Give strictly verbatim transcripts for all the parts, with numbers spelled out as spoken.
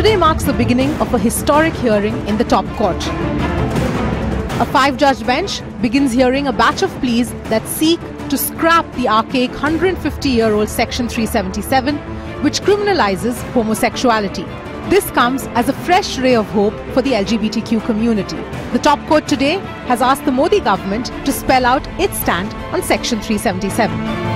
Today marks the beginning of a historic hearing in the top court. A five-judge bench begins hearing a batch of pleas that seek to scrap the archaic one hundred fifty-year-old Section three seventy-seven, which criminalizes homosexuality. This comes as a fresh ray of hope for the L G B T Q community. The top court today has asked the Modi government to spell out its stand on Section three seventy-seven.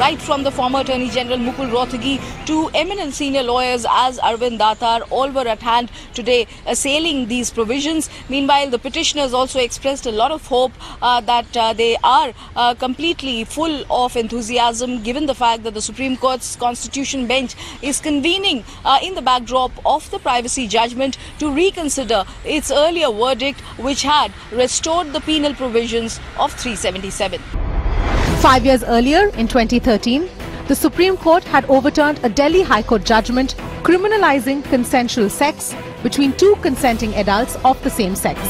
Right from the former Attorney General Mukul Rohatgi to eminent senior lawyers as Arvind Datar, all were at hand today assailing these provisions. Meanwhile, the petitioners also expressed a lot of hope uh, that uh, they are uh, completely full of enthusiasm, given the fact that the Supreme Court's Constitution bench is convening uh, in the backdrop of the privacy judgment to reconsider its earlier verdict, which had restored the penal provisions of three seventy-seven. Five years earlier, in twenty thirteen, the Supreme Court had overturned a Delhi High Court judgment criminalizing consensual sex between two consenting adults of the same sex.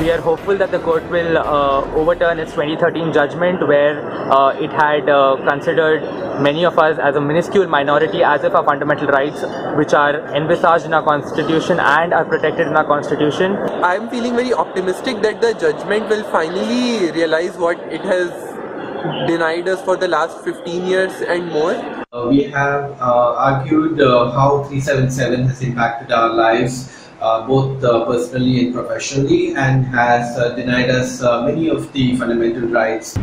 We are hopeful that the court will uh, overturn its twenty thirteen judgment, where uh, it had uh, considered many of us as a minuscule minority, as if our fundamental rights, which are envisaged in our constitution and are protected in our constitution. I am feeling very optimistic that the judgment will finally realize what it has denied us for the last fifteen years and more. Uh, we have uh, argued uh, how three seventy-seven has impacted our lives, uh, both uh, personally and professionally, and has uh, denied us uh, many of the fundamental rights.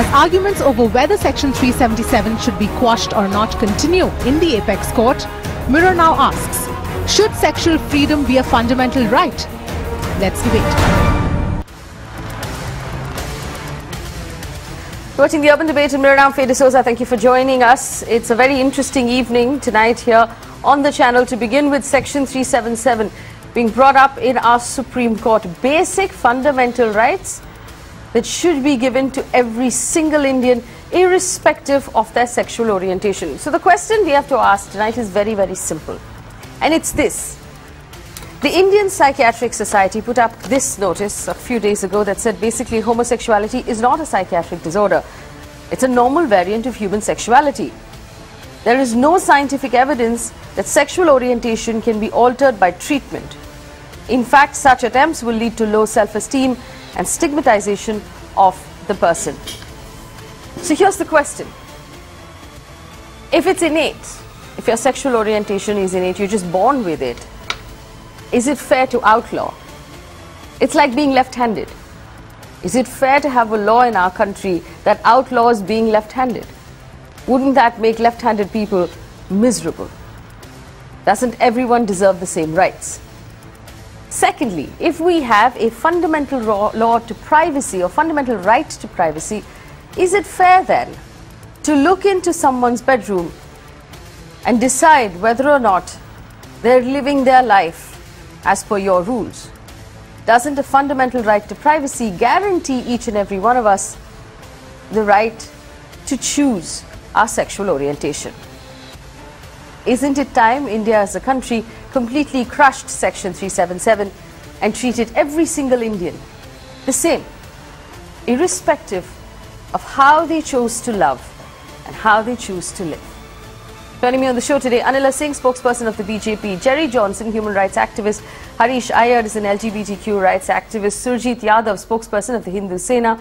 As arguments over whether Section three seventy-seven should be quashed or not continue in the apex court, Mirror Now asks, should sexual freedom be a fundamental right? Let's debate. Watching The Urban Debate in Mirror Now, Faye D'Souza, thank you for joining us. It's a very interesting evening tonight here on the channel. To begin with, Section three seventy-seven being brought up in our Supreme Court. Basic fundamental rights that should be given to every single Indian, irrespective of their sexual orientation. So the question we have to ask tonight is very, very simple. And it's this. The Indian Psychiatric Society put up this notice a few days ago that said basically homosexuality is not a psychiatric disorder. It's a normal variant of human sexuality. There is no scientific evidence that sexual orientation can be altered by treatment. In fact, such attempts will lead to low self-esteem and stigmatization of the person. So here's the question. If it's innate, if your sexual orientation is innate, you're just born with it, is it fair to outlaw? It's like being left-handed. Is it fair to have a law in our country that outlaws being left-handed? Wouldn't that make left-handed people miserable? Doesn't everyone deserve the same rights? Secondly, if we have a fundamental law to privacy or fundamental right to privacy, is it fair then to look into someone's bedroom and decide whether or not they're living their life as per your rules? Doesn't a fundamental right to privacy guarantee each and every one of us the right to choose our sexual orientation? Isn't it time India as a country completely crushed Section three seventy-seven and treated every single Indian the same, irrespective of how they chose to love and how they choose to live? Joining me on the show today, Anila Singh, spokesperson of the B J P, Jerry Johnson, human rights activist, Harish Iyer is an L G B T Q rights activist, Surjit Yadav, spokesperson of the Hindu Sena,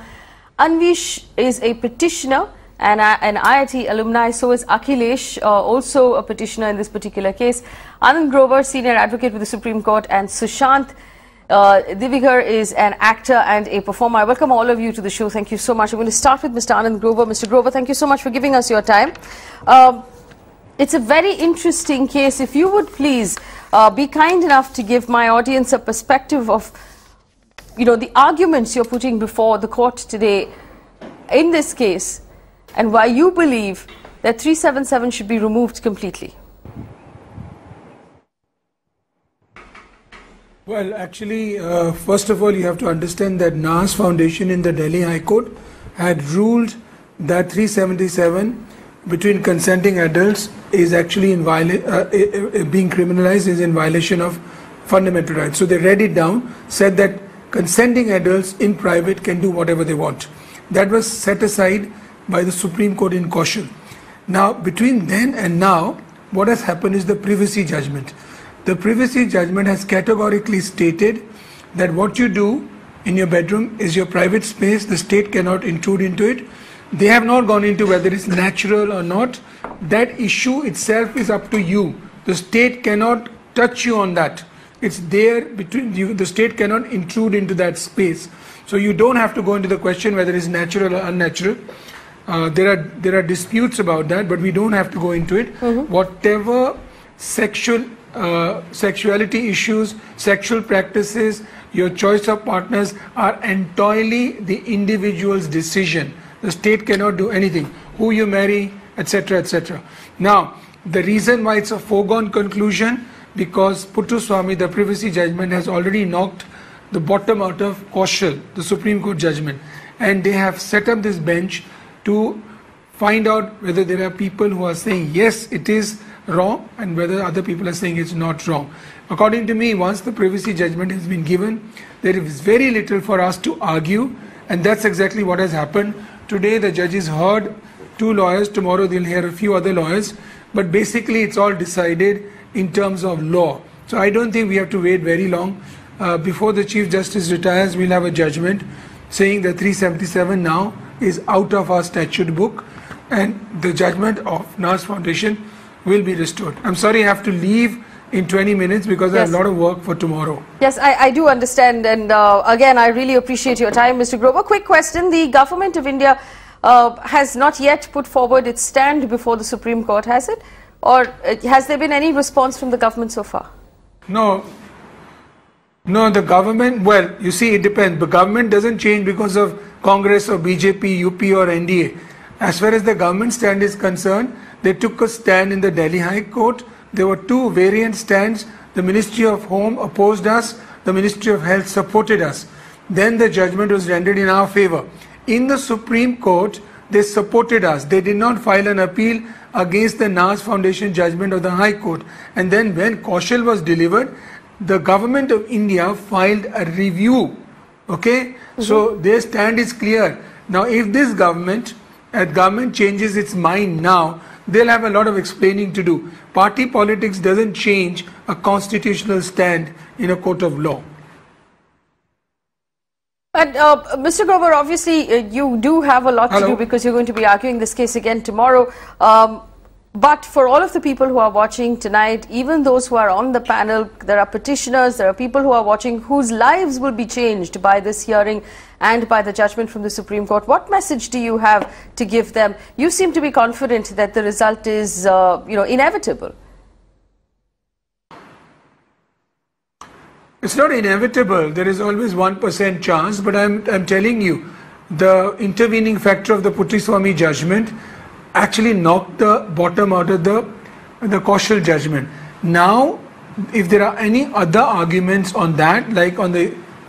Avnish is a petitioner and uh, an I I T alumni, so is Akhilesh, uh, also a petitioner in this particular case, Anand Grover, senior advocate with the Supreme Court, and Sushant uh, Divgikar is an actor and a performer. I welcome all of you to the show. Thank you so much. I'm going to start with Mister Anand Grover. Mister Grover, thank you so much for giving us your time. Um, It's a very interesting case. If you would please uh, be kind enough to give my audience a perspective of, you know, the arguments you're putting before the court today in this case and why you believe that three seventy-seven should be removed completely. Well, actually, uh, first of all, you have to understand that Naz Foundation in the Delhi High Court had ruled that three seventy-seven between consenting adults is actually in viola uh, being criminalized, is in violation of fundamental rights. So they read it down, said that consenting adults in private can do whatever they want. That was set aside by the Supreme Court in Kaushal. Now, between then and now, what has happened is the privacy judgment. The privacy judgment has categorically stated that what you do in your bedroom is your private space. The state cannot intrude into it. They have not gone into whether it's natural or not. That issue itself is up to you. The state cannot touch you on that. It's there between you. The state cannot intrude into that space. So you don't have to go into the question whether it's natural or unnatural. Uh, there are there are disputes about that, but we don't have to go into it. Mm-hmm. Whatever sexual uh, sexuality issues, sexual practices, your choice of partners are entirely the individual's decision. The state cannot do anything. Who you marry, et cetera, et cetera. Now, the reason why it's a foregone conclusion, because Puttaswamy, the privacy judgment, has already knocked the bottom out of Kaushal, the Supreme Court judgment, and they have set up this bench to find out whether there are people who are saying yes, it is wrong, and whether other people are saying it's not wrong. According to me, once the privacy judgment has been given, there is very little for us to argue, and that's exactly what has happened. Today the judges heard two lawyers, tomorrow they'll hear a few other lawyers, but basically it's all decided in terms of law. So I don't think we have to wait very long. Uh, before the Chief Justice retires, we'll have a judgment saying that three seventy-seven now is out of our statute book, and the judgment of Naz Foundation will be restored. I'm sorry, I have to leave in twenty minutes because yes. I have a lot of work for tomorrow. Yes, I, I do understand, and uh, again, I really appreciate your time, Mister Grover. Quick question, the government of India uh, has not yet put forward its stand before the Supreme Court, has it? Or uh, has there been any response from the government so far? No. No, the government, well, you see, it depends. The government doesn't change because of Congress or B J P, U P or N D A. As far as the government stand is concerned, they took a stand in the Delhi High Court. There were two variant stands. The Ministry of Home opposed us. The Ministry of Health supported us. Then the judgment was rendered in our favor. In the Supreme Court, they supported us. They did not file an appeal against the Naz Foundation judgment of the High Court. And then when Kaushal was delivered, the government of India filed a review, okay? Mm-hmm. So their stand is clear. Now if this government, that government changes its mind now, they'll have a lot of explaining to do. Party politics doesn't change a constitutional stand in a court of law. And uh, Mister Grover, obviously uh, you do have a lot Hello. to do because you're going to be arguing this case again tomorrow. Um, But for all of the people who are watching tonight, even those who are on the panel, there are petitioners, there are people who are watching whose lives will be changed by this hearing and by the judgment from the Supreme Court. What message do you have to give them? You seem to be confident that the result is, uh, you know, inevitable. It's not inevitable. There is always one percent chance, but I'm, I'm telling you, the intervening factor of the Puttaswamy judgment actually knocked the bottom out of the, the Kaushal judgment. Now, if there are any other arguments on that, like on the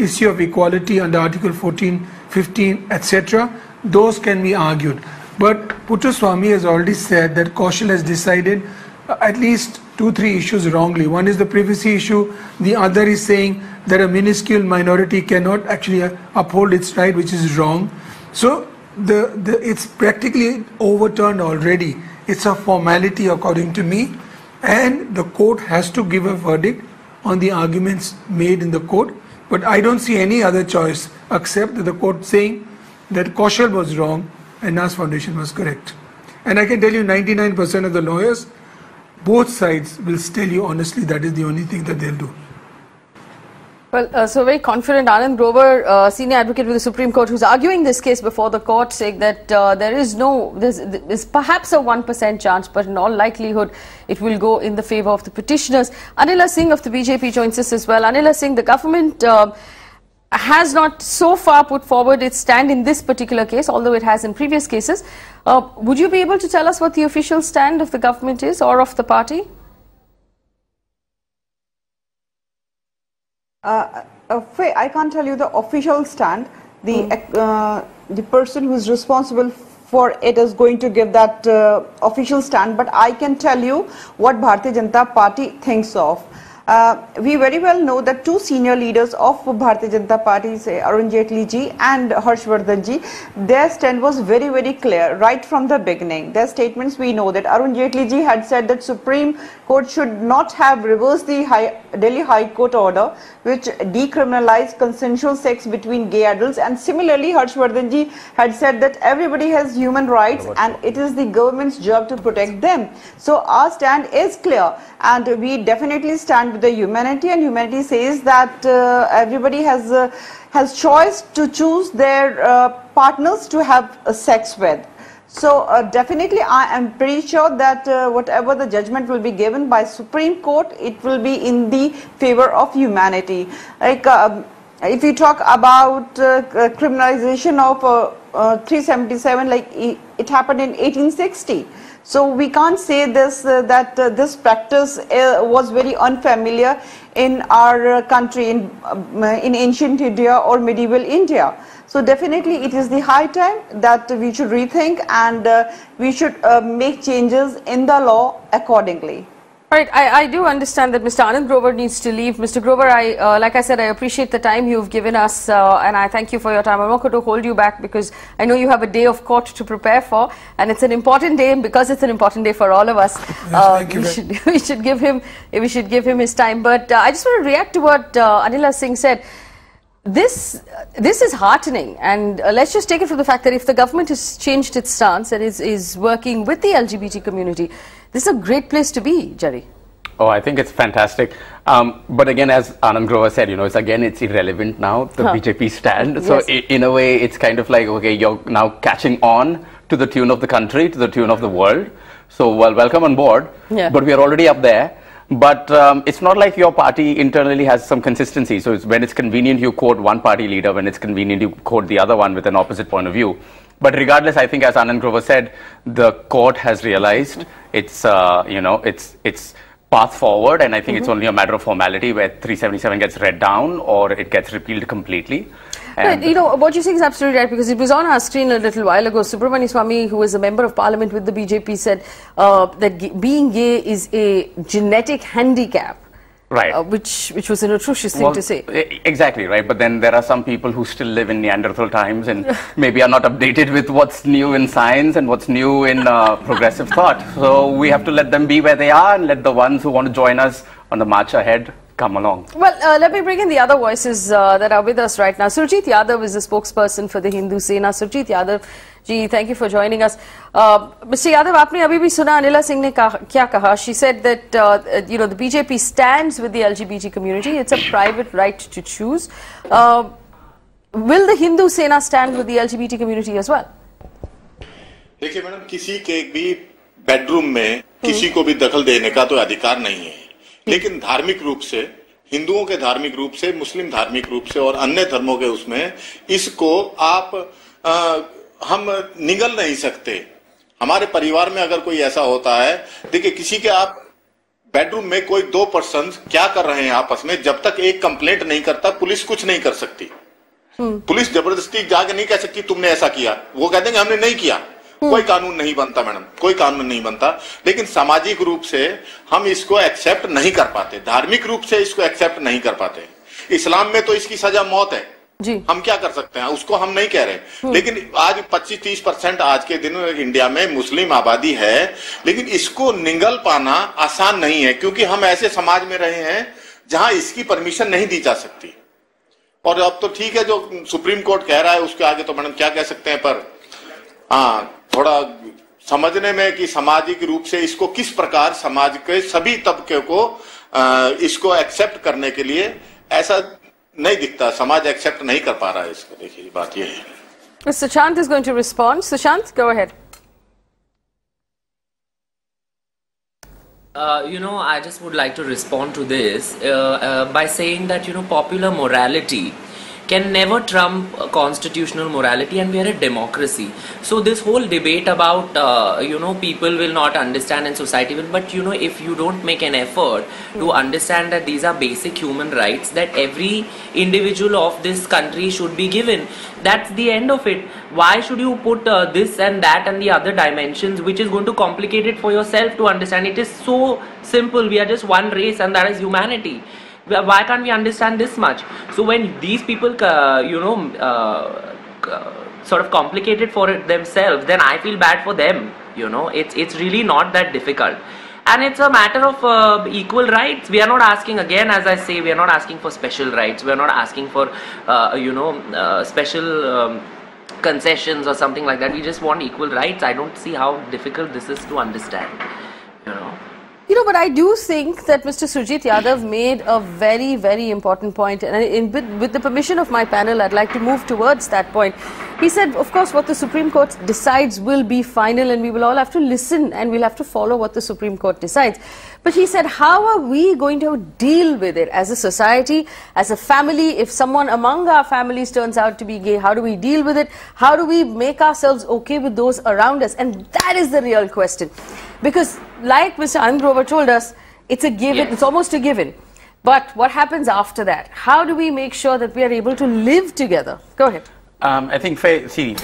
issue of equality under Article fourteen, fifteen, et cetera, those can be argued. But Puttaswamy has already said that Kaushal has decided at least two, three issues wrongly. One is the privacy issue, the other is saying that a minuscule minority cannot actually uphold its right, which is wrong. So, The, the, it's practically overturned already. It's a formality according to me, and the court has to give a verdict on the arguments made in the court, but I don't see any other choice except that the court saying that Kaushal was wrong and Naz Foundation was correct. And I can tell you ninety-nine percent of the lawyers, both sides, will tell you honestly that is the only thing that they'll do. Well, uh, so very confident, Anand Grover, uh, senior advocate with the Supreme Court, who's arguing this case before the court, saying that uh, there is no, there's, there's perhaps a one percent chance, but in all likelihood, it will go in the favor of the petitioners. Anila Singh of the B J P joins us as well. Anila Singh, the government uh, has not so far put forward its stand in this particular case, although it has in previous cases. Uh, would you be able to tell us what the official stand of the government is or of the party? Uh, uh, Faye, I can't tell you the official stand. The mm. uh, the person who's responsible for it is going to give that uh, official stand. But I can tell you what Bharatiya Janata Party thinks of. Uh, we very well know that two senior leaders of Bharatiya Janata Party, Arun Jaitley ji and Harshvardhan ji, their stand was very, very clear right from the beginning. Their statements, we know that Arun Jaitley ji had said that Supreme Court should not have reversed the high, Delhi High Court order which decriminalized consensual sex between gay adults, and similarly Harshvardhan ji had said that everybody has human rights and it is the government's job to protect them. So our stand is clear and we definitely stand the humanity, and humanity says that uh, everybody has uh, has choice to choose their uh, partners to have uh, sex with. So uh, definitely I am pretty sure that uh, whatever the judgment will be given by Supreme Court, it will be in the favor of humanity. Like uh, if you talk about uh, criminalization of uh, uh, three seventy-seven, like it happened in eighteen sixty. So we can't say this uh, that uh, this practice uh, was very unfamiliar in our uh, country, in, uh, in ancient India or medieval India. So definitely it is the high time that we should rethink and uh, we should uh, make changes in the law accordingly. All right, I, I do understand that Mister Anand Grover needs to leave. Mister Grover, I, uh, like I said, I appreciate the time you've given us uh, and I thank you for your time. I'm not going to hold you back because I know you have a day of court to prepare for, and it's an important day, and because it's an important day for all of us, yes, uh, we, should, we, should give him, we should give him his time. But uh, I just want to react to what uh, Anila Singh said. This, this is heartening, and uh, let's just take it from the fact that if the government has changed its stance and is, is working with the L G B T community, this is a great place to be, Jerry. Oh, I think it's fantastic. Um, but again, as Anand Grover said, you know, it's again, it's irrelevant now, the huh. B J P stand. So yes. in a way, it's kind of like, okay, you're now catching on to the tune of the country, to the tune of the world. So well, welcome on board, yeah. But we're already up there. But um, it's not like your party internally has some consistency. So it's, when it's convenient, you quote one party leader. When it's convenient, you quote the other one with an opposite point of view. But regardless, I think as Anand Grover said, the court has realized its, uh, you know, its, its path forward. And I think mm-hmm. it's only a matter of formality where three seventy-seven gets read down or it gets repealed completely. But, you know, what you say is absolutely right, because it was on our screen a little while ago. Subramanian Swamy, who is a member of parliament with the B J P, said uh, that g being gay is a genetic handicap. Right. Uh, which, which was an atrocious thing well, to say. Exactly, right. But then there are some people who still live in Neanderthal times and maybe are not updated with what's new in science and what's new in uh, progressive thought. So we have to let them be where they are and let the ones who want to join us on the march ahead come along. Well, uh, let me bring in the other voices uh, that are with us right now. Surjit Yadav is the spokesperson for the Hindu Sena. Surjit Yadav, ji, thank you for joining us. Uh, Mister Yadav, aapne abhi bhi suna Anila Singh ne kya kaha? She said that uh, you know, the B J P stands with the L G B T community. It's a private right to choose. Uh, will the Hindu Sena stand with the L G B T community as well? देखिए madam, किसी के भी bedroom में किसी को भी दखल देने का तो अधिकार नहीं है. लेकिन धार्मिक रूप से हिंदुओं के धार्मिक रूप से मुस्लिम धार्मिक रूप से और अन्य धर्मों के उसमें इसको आप आ, हम निगल नहीं सकते. हमारे परिवार में अगर कोई ऐसा होता है, देखिए किसी के आप बेडरूम में कोई दो पर्सन क्या कर रहे हैं आपस में, जब तक एक कंप्लेंट नहीं करता पुलिस कुछ नहीं कर सकती. पुलिस जबरदस्ती जाके नहीं कह सकती तुमने ऐसा किया, वो कह देंगे हमने नहीं किया. कोई कानून नहीं बनता मैडम, कोई कानून नहीं बनता. लेकिन सामाजिक रूप से हम इसको एक्सेप्ट नहीं कर पाते, धार्मिक रूप से इसको एक्सेप्ट नहीं कर पाते. इस्लाम में तो इसकी सजा मौत है जी. हम क्या कर सकते हैं, उसको हम नहीं कह रहे. लेकिन आज पच्चीस तीस परसेंट आज के दिन इंडिया में मुस्लिम आबादी है, लेकिन इसको निगल पाना आसान नहीं है क्योंकि हम ऐसे समाज में रहे हैं जहां इसकी परमिशन नहीं दी जा सकती. और अब तो ठीक है जो सुप्रीम कोर्ट कह रहा है उसके आगे तो मैडम क्या कह सकते हैं, पर हाँ थोड़ा समझने में कि सामाजिक रूप से इसको किस प्रकार समाज के सभी तबके को आ, इसको एक्सेप्ट करने के लिए ऐसा नहीं दिखता, समाज एक्सेप्ट नहीं कर पा रहा है इसको. देखिए बात ये है. Sushant is going to respond. Sushant, go ahead. Uh, you know, I just would like to respond to this uh, uh, by saying that, you know, popular morality can never trump constitutional morality, and we are a democracy. So this whole debate about uh, you know, people will not understand and society will, but you know, if you don't make an effort to understand that these are basic human rights that every individual of this country should be given, that's the end of it. Why should you put uh, this and that and the other dimensions, which is going to complicate it for yourself to understand? It is so simple. We are just one race, and that is humanity. Why can't we understand this much? So when these people uh, you know uh, uh, sort of complicate it for themselves, then I feel bad for them. You know, it's it's really not that difficult, and it's a matter of uh, equal rights. We are not asking, again, as I say, we are not asking for special rights, we are not asking for uh, you know uh, special um, concessions or something like that. We just want equal rights. I don't see how difficult this is to understand, you know. You know, but I do think that Mister Surjit Yadav made a very, very important point, and in, with the permission of my panel, I'd like to move towards that point. He said, of course, what the Supreme Court decides will be final, and we will all have to listen, and we'll have to follow what the Supreme Court decides. But he said, how are we going to deal with it as a society, as a family? If someone among our families turns out to be gay, how do we deal with it? How do we make ourselves okay with those around us? And that is the real question. Because, like Mister Anand Grover told us, it's a given, yes. It's almost a given. But what happens after that? How do we make sure that we are able to live together? Go ahead. Um, I think, Faye, see,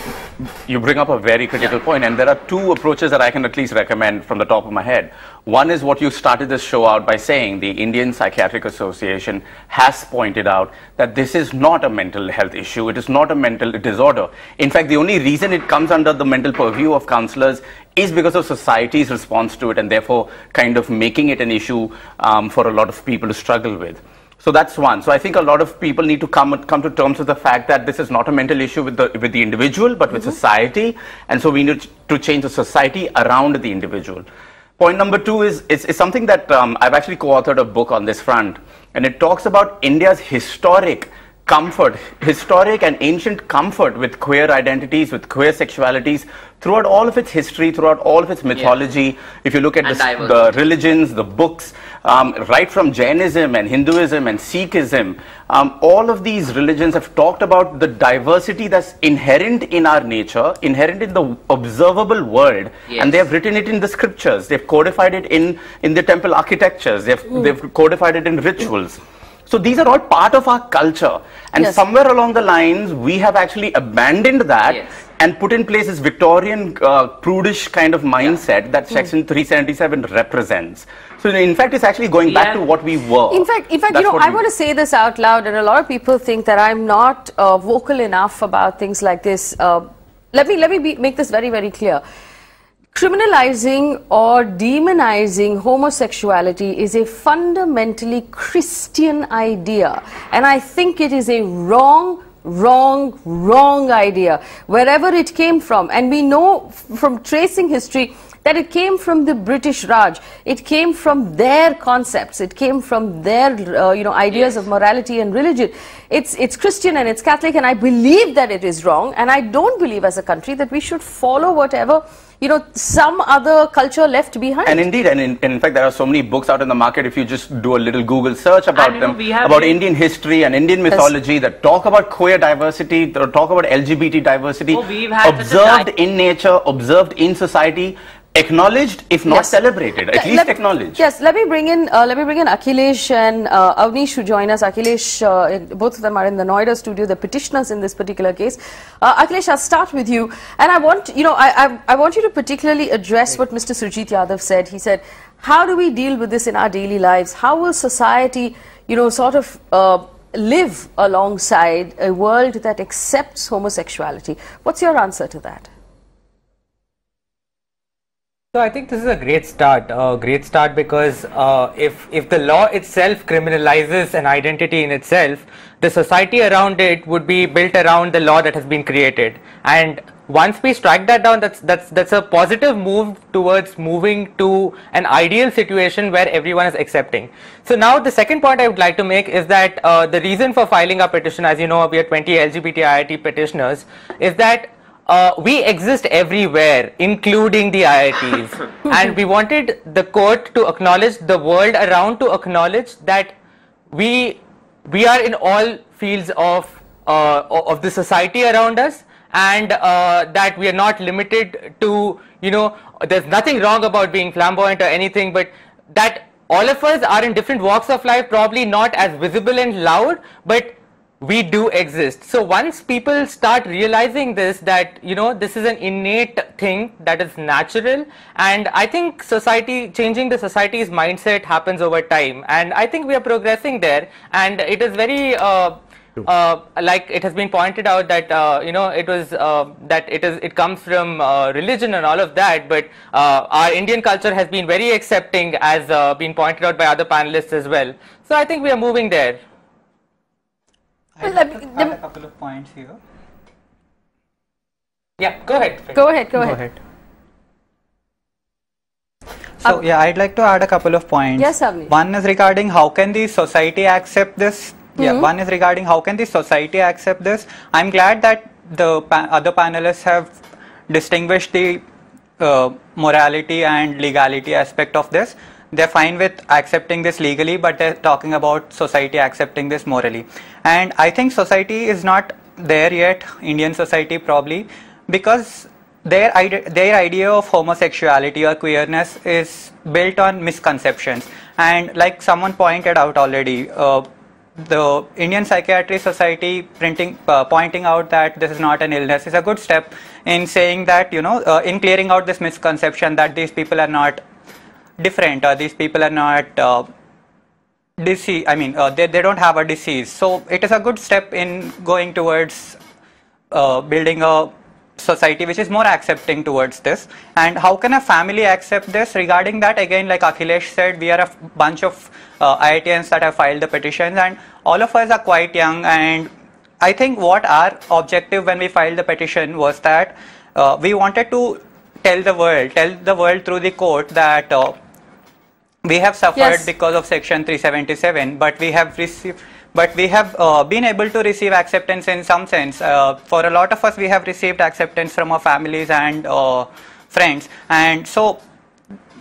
you bring up a very critical point, and there are two approaches that I can at least recommend from the top of my head. One is what you started this show out by saying. The Indian Psychiatric Association has pointed out that this is not a mental health issue. It is not a mental disorder. In fact, the only reason it comes under the mental purview of counselors is because of society's response to it, and therefore kind of making it an issue um, for a lot of people to struggle with. So that's one. So I think a lot of people need to come come to terms with the fact that this is not a mental issue with the with the individual, but with mm-hmm. society, and so we need to change the society around the individual. Point number two is is, is something that um, I've actually co-authored a book on this front, and it talks about India's historic comfort, historic and ancient comfort with queer identities, with queer sexualities, throughout all of its history, throughout all of its mythology. Yeah. If you look at the, the religions, the books, um, right from Jainism and Hinduism and Sikhism, um, all of these religions have talked about the diversity that's inherent in our nature, inherent in the observable world. Yes. And they have written it in the scriptures, they've codified it in, in the temple architectures, they've, mm. they've codified it in rituals. So these are all part of our culture, and yes. somewhere along the lines we have actually abandoned that, yes. and put in place this Victorian uh, prudish kind of mindset, yeah. that Section three seventy-seven represents. So in fact it's actually going yeah. back to what we were. In fact, in fact, That's you know, I want to say this out loud, and a lot of people think that I'm not uh, vocal enough about things like this. Uh, let me, let me be, make this very, very clear. Criminalizing or demonizing homosexuality is a fundamentally Christian idea, and I think it is a wrong, wrong, wrong idea, wherever it came from. And we know from tracing history that it came from the British Raj. It came from their concepts. It came from their, uh, you know, ideas yes. of morality and religion. It's, it's Christian and it's Catholic, and I believe that it is wrong, and I don't believe as a country that we should follow whatever, you know, some other culture left behind. And indeed, and in, in fact, there are so many books out in the market, if you just do a little Google search about and, them, know, about Indian history and Indian mythology, that talk about queer diversity, that talk about L G B T diversity, oh, observed in nature, observed in society, acknowledged, if not yes. celebrated, at least let, acknowledged. Yes, let me bring in, uh, let me bring in Akhilesh and uh, Avnish who join us. Akhilesh, uh, both of them are in the Noida studio, the petitioners in this particular case. Uh, Akhilesh, I'll start with you, and I want, you know, I, I, I want you to particularly address what Mister Surjit Yadav said. He said, how do we deal with this in our daily lives? How will society, you know, sort of uh, live alongside a world that accepts homosexuality? What's your answer to that? So I think this is a great start, a uh, great start because uh, if, if the law itself criminalizes an identity in itself, the society around it would be built around the law that has been created. And once we strike that down, that's, that's, that's a positive move towards moving to an ideal situation where everyone is accepting. So now the second point I would like to make is that uh, the reason for filing a petition, as you know, we are twenty L G B T I I T petitioners, is that Uh, we exist everywhere, including the I I Ts, and we wanted the court to acknowledge, the world around to acknowledge that we we are in all fields of uh, of the society around us, and uh, that we are not limited to, you know, there's nothing wrong about being flamboyant or anything, but that all of us are in different walks of life, probably not as visible and loud, but we do exist. So once people start realizing this, that, you know, this is an innate thing that is natural, and I think society, changing the society's mindset happens over time, and I think we are progressing there. And it is very uh, uh, like it has been pointed out that uh, you know, it was uh, that it is it comes from uh, religion and all of that, but uh, our Indian culture has been very accepting, as uh, been pointed out by other panelists as well. So I think we are moving there. I well, have to add a couple of points here. Yeah, go ahead. Go ahead. Go, go ahead. ahead. So Ab yeah, I'd like to add a couple of points. Yes, Avnish. One is regarding how can the society accept this. Mm-hmm. Yeah, one is regarding how can the society accept this. I'm glad that the pa other panelists have distinguished the uh, morality and legality aspect of this. They're fine with accepting this legally, but they're talking about society accepting this morally. And I think society is not there yet, Indian society probably, because their, ide their idea of homosexuality or queerness is built on misconceptions. And like someone pointed out already, uh, the Indian Psychiatric Society printing, uh, pointing out that this is not an illness is a good step in saying that, you know, uh, in clearing out this misconception that these people are not different, or these people are not uh, disease, I mean uh, they, they don't have a disease. So it is a good step in going towards uh, building a society which is more accepting towards this. And how can a family accept this? Regarding that, again, like Akhilesh said, we are a bunch of uh, I I Tians that have filed the petitions, and all of us are quite young, and I think what our objective when we filed the petition was that uh, we wanted to tell the world, tell the world through the court that uh, we have suffered yes. because of Section three seventy-seven, but we have received, but we have uh, been able to receive acceptance in some sense. Uh, for a lot of us, we have received acceptance from our families and uh, friends, and so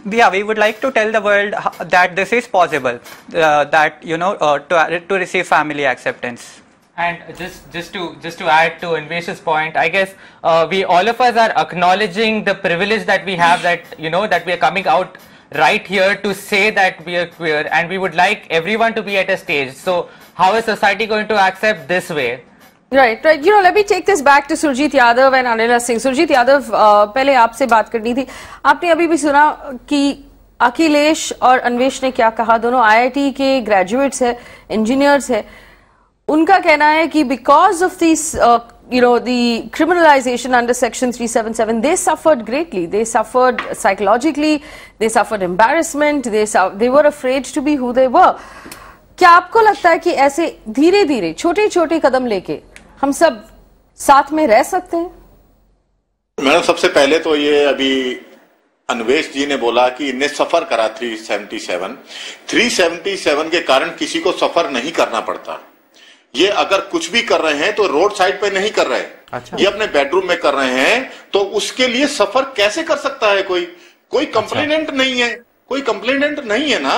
yeah, we would like to tell the world that this is possible, uh, that, you know, uh, to to receive family acceptance. And just just to just to add to Anvesh's point, I guess uh, we all of us are acknowledging the privilege that we have, that, you know, that we are coming out right here to say that we are queer, and we would like everyone to be at a stage. So how is society going to accept this way? Right, right. You know, let me take this back to Surjit Yadav and Anila Singh. Surjit Yadav, uh, पहले आपसे बात करनी थी. आपने अभी भी सुना कि अखिलेश और अन्वेश ने क्या कहा. दोनों आई आई टी के ग्रेजुएट्स हैं, इंजीनियर्स हैं. उनका कहना है कि because of these, uh, you know, the criminalization under Section three seventy-seven, they suffered greatly. They suffered psychologically. They suffered embarrassment. They they were afraid to be who they were. क्या आपको लगता है कि ऐसे धीरे-धीरे, छोटे-छोटे कदम लेके हम सब साथ में रह सकते हैं? मैडम, सबसे पहले तो ये अभी अन्वेश जी ने बोला कि इन्हें सफर करा three seventy-seven. three seventy-seven के कारण किसी को सफर नहीं करना पड़ता. ये अगर कुछ भी कर रहे हैं तो रोड साइड पे नहीं कर रहे, अच्छा। ये अपने बेडरूम में कर रहे हैं, तो उसके लिए सफर कैसे कर सकता है कोई? कोई कंप्लेनेंट अच्छा। नहीं है, कोई कंप्लेनेंट नहीं है ना.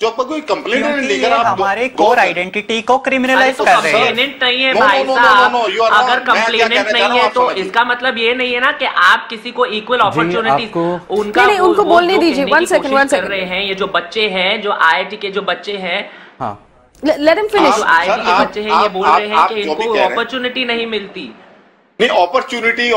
जो आपका कोई कंप्लेनेंट लेकर आप हमारे कोर आइडेंटिटी को क्रिमिनलाइज कर रहे हैं. कंप्लेनेंट नहीं है भाई साहब. अगर कंप्लेनेंट नहीं है तो इसका मतलब ये नहीं है ना कि आप किसी को इक्वल अपॉर्चुनिटीज उनका नहीं, उनको बोलने दीजिए. वन सेकंड वन सेकंड रहे हैं ये जो बच्चे हैं, जो आई आई टी के जो बच्चे हैं. हां, let him finish. I I T के बच्चे हैं, ये बोल रहे हैं कि इनको अपॉर्चुनिटी नहीं मिलती. नहीं, अपॉर्चुनिटी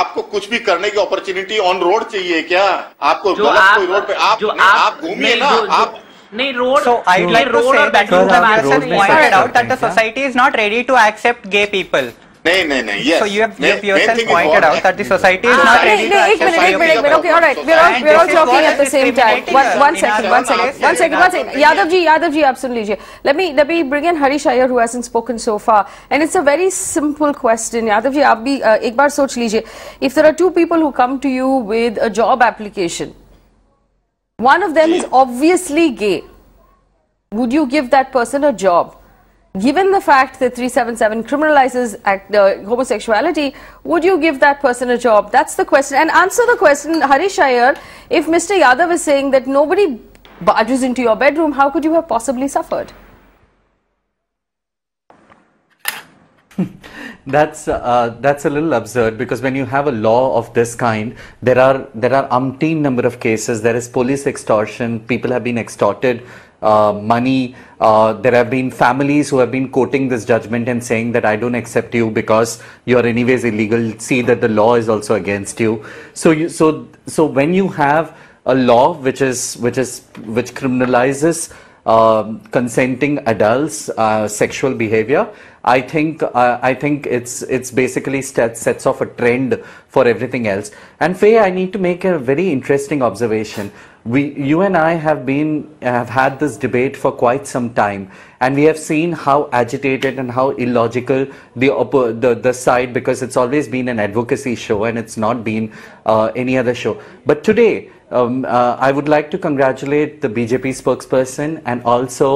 आपको कुछ भी करने की अपॉर्चुनिटी ऑन रोड चाहिए क्या आपको? गलत कोई रोड पे आप आप घूमिए ना आप नहीं road. So I like road और बेडरूम का person pointed out that the society is not ready to accept gay people. नहीं नहीं नहीं. So you have your person pointed out that the society is not ready. एक minute एक minute. Okay, alright, we are we are talking at the same time. One second one second one second one second. Yadav ji, Yadav ji, आप सुन लीजिए. Let me let me bring in Harish Iyer who hasn't spoken so far, and it's a very simple question. Yadav ji, आप भी एक बार सोच लीजिए. If there are two people who come to you with a job application, one of them is obviously gay, would you give that person a job? Given the fact that three seventy-seven criminalizes act, uh, homosexuality, would you give that person a job? That's the question. And answer the question, Harish Iyer, if Mister Yadav is saying that nobody barges into your bedroom, how could you have possibly suffered? That's uh, that's a little absurd, because when you have a law of this kind, there are there are umpteen number of cases. There is police extortion. People have been extorted uh, money. Uh, there have been families who have been quoting this judgment and saying that I don't accept you because you are anyways illegal. See that the law is also against you. So you so so when you have a law which is which is which criminalizes Uh, consenting adults' uh, sexual behavior, I think uh, I think it's it's basically set, sets off a trend for everything else. And Faye, I need to make a very interesting observation. We, you and I have been have had this debate for quite some time, and we have seen how agitated and how illogical the the the side, because it's always been an advocacy show and it's not been uh, any other show. But today, Um, uh, I would like to congratulate the B J P spokesperson and also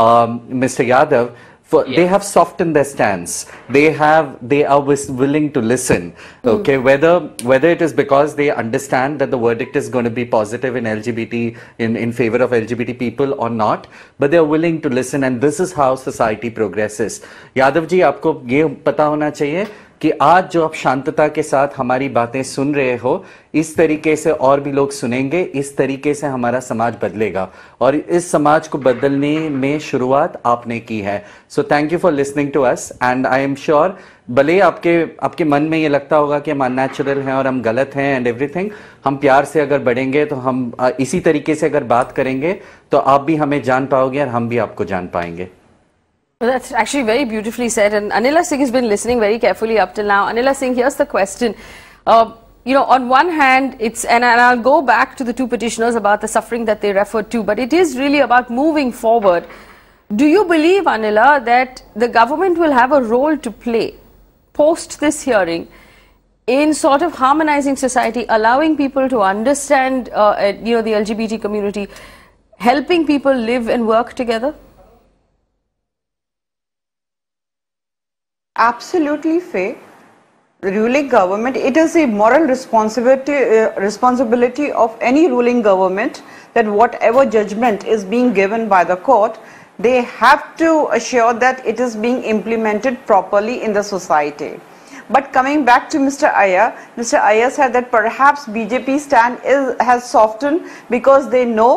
um, Mister Yadav. For yes. They have softened their stance. They have they are willing to listen. Okay, mm. whether whether it is because they understand that the verdict is going to be positive in L G B T in in favor of L G B T people or not, but they are willing to listen. And this is how society progresses. Yadav ji, आपको ये पता होना चाहिए कि आज जो आप शांतता के साथ हमारी बातें सुन रहे हो, इस तरीके से और भी लोग सुनेंगे, इस तरीके से हमारा समाज बदलेगा, और इस समाज को बदलने में शुरुआत आपने की है. So thank you for listening to us, and I am sure भले आपके आपके मन में ये लगता होगा कि हम अननेचुरल हैं और हम गलत हैं एंड एवरीथिंग, हम प्यार से अगर बढ़ेंगे तो हम इसी तरीके से अगर बात करेंगे तो आप भी हमें जान पाओगे और हम भी आपको जान पाएंगे. Well, that's actually very beautifully said, and Anila Singh has been listening very carefully up till now. Anila Singh, here's the question. Uh, you know, on one hand, it's, and, and I'll go back to the two petitioners about the suffering that they referred to, but it is really about moving forward. Do you believe, Anila, that the government will have a role to play post this hearing in sort of harmonizing society, allowing people to understand, uh, you know, the L G B T community, helping people live and work together? Absolutely, Faye. The ruling government, it is a moral responsibility uh, responsibility of any ruling government that whatever judgment is being given by the court, they have to assure that it is being implemented properly in the society. But coming back to Mister Iyer, Mister Iyer said that perhaps B J P stand is, has softened because they know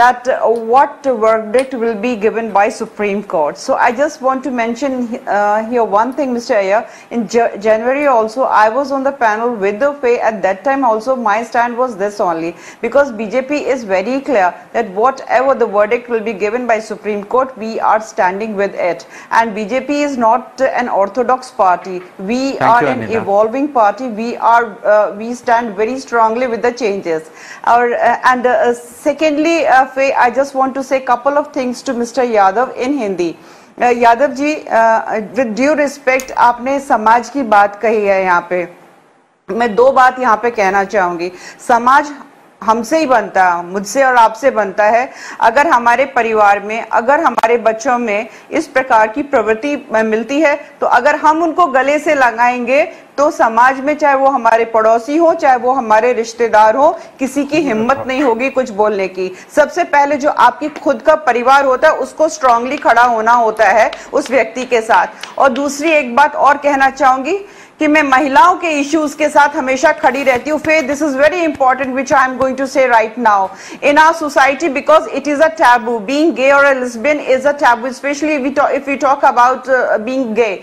that uh, what verdict will be given by Supreme Court. So I just want to mention uh, here one thing, Mister Iyer. In January also, I was on the panel with the Faye. At that time also, my stand was this only, because B J P is very clear that whatever the verdict will be given by Supreme Court, we are standing with it. And B J P is not uh, an orthodox party. We Thank are you, an Anila. evolving party. We are uh, we stand very strongly with the changes. Our uh, and uh, secondly. Uh, Faye, I just want to say a couple of things to Mister Yadav in Hindi. Uh, Yadav ji, uh, with due respect, आपने समाज की बात कही है यहाँ पे. मैं दो बात यहाँ पे कहना चाहूँगी. समाज हमसे ही बनता है, मुझसे और आपसे बनता है. अगर हमारे परिवार में, अगर हमारे बच्चों में इस प्रकार की प्रवृत्ति मिलती है, तो अगर हम उनको गले से लगाएंगे तो समाज में, चाहे वो हमारे पड़ोसी हो, चाहे वो हमारे रिश्तेदार हो, किसी की हिम्मत नहीं होगी कुछ बोलने की. सबसे पहले जो आपकी खुद का परिवार होता है, उसको स्ट्रांगली खड़ा होना होता है उस व्यक्ति के साथ. और दूसरी एक बात और कहना चाहूंगी कि मैं महिलाओं के इश्यूज के साथ हमेशा खड़ी रहती हूँ. Faith, this is very important which I am going to say right now. In our society, because it is a taboo, being gay or a lesbian is a taboo, especially if we talk, if we talk about uh, being gay.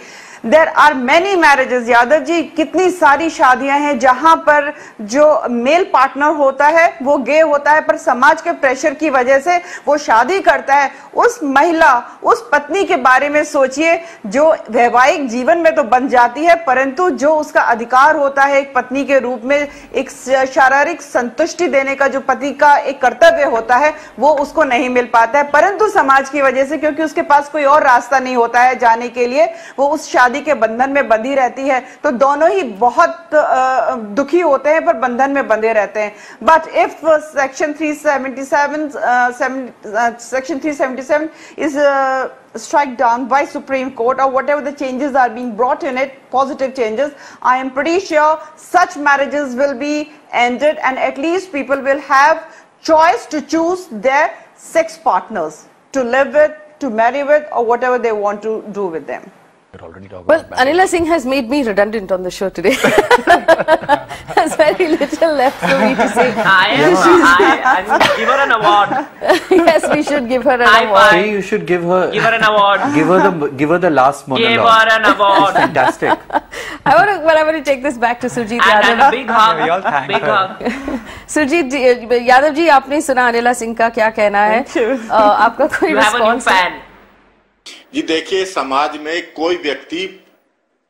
There are many marriages, Yadav ji, कितनी सारी शादियां हैं जहां पर जो male partner होता है वो गे होता है, पर समाज के प्रेशर की वजह से वो शादी करता है. उस महिला, उस पत्नी के बारे में सोचिए जो वैवाहिक जीवन में तो बन जाती है, परंतु जो उसका अधिकार होता है एक पत्नी के रूप में, एक शारीरिक संतुष्टि देने का जो पति का एक कर्तव्य होता है, वो उसको नहीं मिल पाता है. परंतु समाज की वजह से, क्योंकि उसके पास कोई और रास्ता नहीं होता है जाने के लिए, वो उस के बंधन में बंधी रहती है. तो दोनों ही बहुत आ, दुखी होते हैं, पर बंधन में बंधे रहते हैं. But if section three seventy seven section three seventy seven is struck down by Supreme Court, or whatever the changes are being brought in it, positive changes, I am pretty sure such marriages will be ended, and at least people will have choice to choose their sex partners, to live with, to marry with, or whatever they want to do with them. You're already talking well, about Anila Singh has made me redundant on the show today. There's very little left for me to say. I am. I, I mean, give her an award. Yes, we should give her an I award. See, you should give her. Give her an award. Give her the. Give her the last monologue. Give her an award. Fantastic. I want to. But I want to take this back to Surjit Yadav. And a big hug. We all thank big hug. Surjit Yadav ji, आपने सुना Anila Singh का क्या कहना है? आपका कोई response? You have a new fan. जी देखिए, समाज में कोई व्यक्ति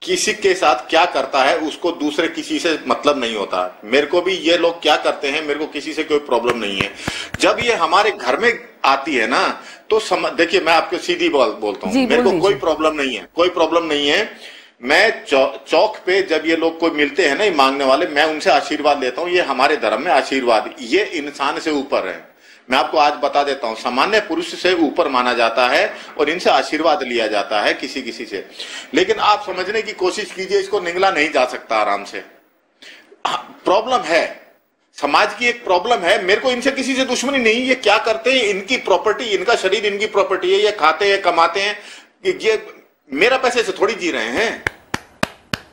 किसी के साथ क्या करता है उसको दूसरे किसी से मतलब नहीं होता. मेरे को भी ये लोग क्या करते हैं, मेरे को किसी से कोई प्रॉब्लम नहीं है. जब ये हमारे घर में आती है ना तो देखिए, मैं आपको सीधी बोल, बोलता हूँ, मेरे को कोई प्रॉब्लम नहीं है, कोई प्रॉब्लम नहीं है. मैं चौ, चौक पे जब ये लोग कोई मिलते हैं ना, ये मांगने वाले, मैं उनसे आशीर्वाद लेता हूँ. ये हमारे धर्म में आशीर्वाद, ये इंसान से ऊपर है. मैं आपको आज बता देता हूँ, सामान्य पुरुष से ऊपर माना जाता है और इनसे आशीर्वाद लिया जाता है किसी किसी से. लेकिन आप समझने की कोशिश कीजिए, इसको निगला नहीं जा सकता आराम से. प्रॉब्लम है, समाज की एक प्रॉब्लम है. मेरे को इनसे किसी से दुश्मनी नहीं. ये क्या करते हैं, इनकी प्रॉपर्टी, इनका शरीर इनकी प्रॉपर्टी है. ये खाते हैं, कमाते हैं, ये मेरा पैसे से थोड़ी जी रहे हैं,